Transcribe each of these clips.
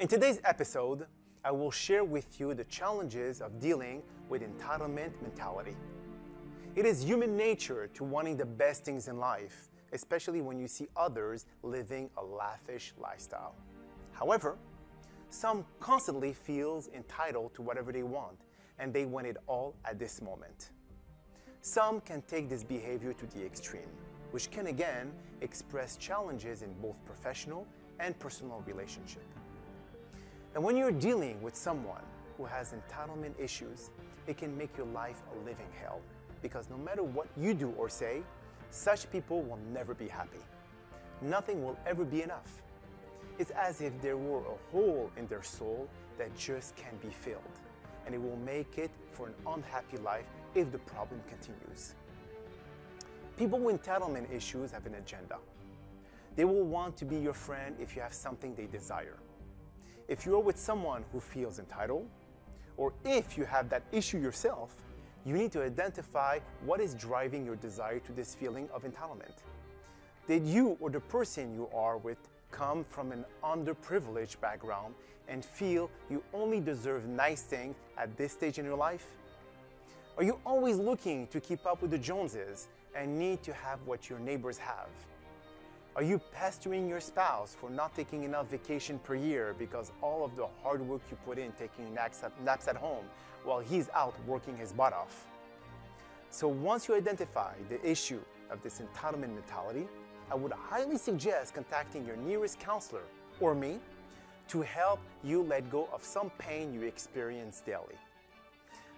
In today's episode, I will share with you the challenges of dealing with entitlement mentality. It is human nature to wanting the best things in life, especially when you see others living a lavish lifestyle. However, some constantly feel entitled to whatever they want, and they want it all at this moment. Some can take this behavior to the extreme, which can again express challenges in both professional and personal relationship. And when you're dealing with someone who has entitlement issues, it can make your life a living hell, because no matter what you do or say, such people will never be happy. Nothing will ever be enough. It's as if there were a hole in their soul that just can't be filled, and it will make it for an unhappy life if the problem continues. People with entitlement issues have an agenda. They will want to be your friend if you have something they desire. If you are with someone who feels entitled, or if you have that issue yourself, you need to identify what is driving your desire to this feeling of entitlement. Did you or the person you are with come from an underprivileged background and feel you only deserve nice things at this stage in your life? Are you always looking to keep up with the Joneses and need to have what your neighbors have? Are you pestering your spouse for not taking enough vacation per year because all of the hard work you put in taking naps at home while he's out working his butt off? So once you identify the issue of this entitlement mentality, I would highly suggest contacting your nearest counselor or me to help you let go of some pain you experience daily.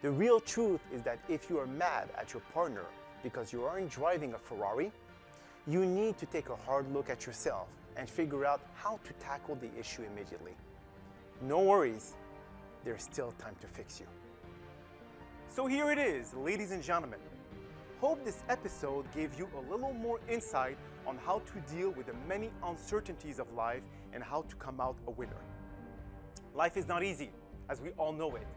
The real truth is that if you are mad at your partner because you aren't driving a Ferrari, you need to take a hard look at yourself and figure out how to tackle the issue immediately. No worries, there's still time to fix you. So here it is, ladies and gentlemen. Hope this episode gave you a little more insight on how to deal with the many uncertainties of life and how to come out a winner. Life is not easy, as we all know it,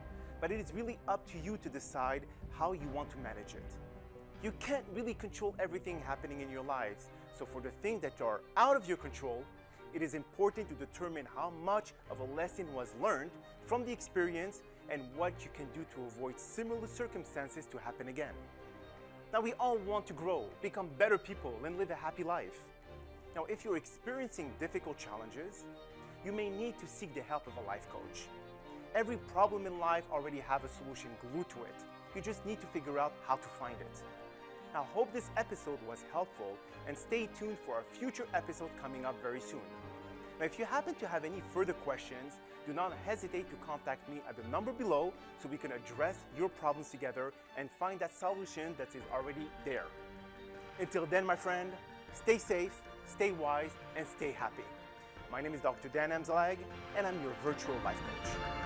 but it is really up to you to decide how you want to manage it. You can't really control everything happening in your lives, so for the things that are out of your control, it is important to determine how much of a lesson was learned from the experience and what you can do to avoid similar circumstances to happen again. Now, we all want to grow, become better people, and live a happy life. Now, if you're experiencing difficult challenges, you may need to seek the help of a life coach. Every problem in life already has a solution glued to it. You just need to figure out how to find it. Now, I hope this episode was helpful, and stay tuned for our future episode coming up very soon. Now, if you happen to have any further questions, do not hesitate to contact me at the number below so we can address your problems together and find that solution that is already there. Until then, my friend, stay safe, stay wise, and stay happy. My name is Dr. Dan Amzalag, and I'm your virtual life coach.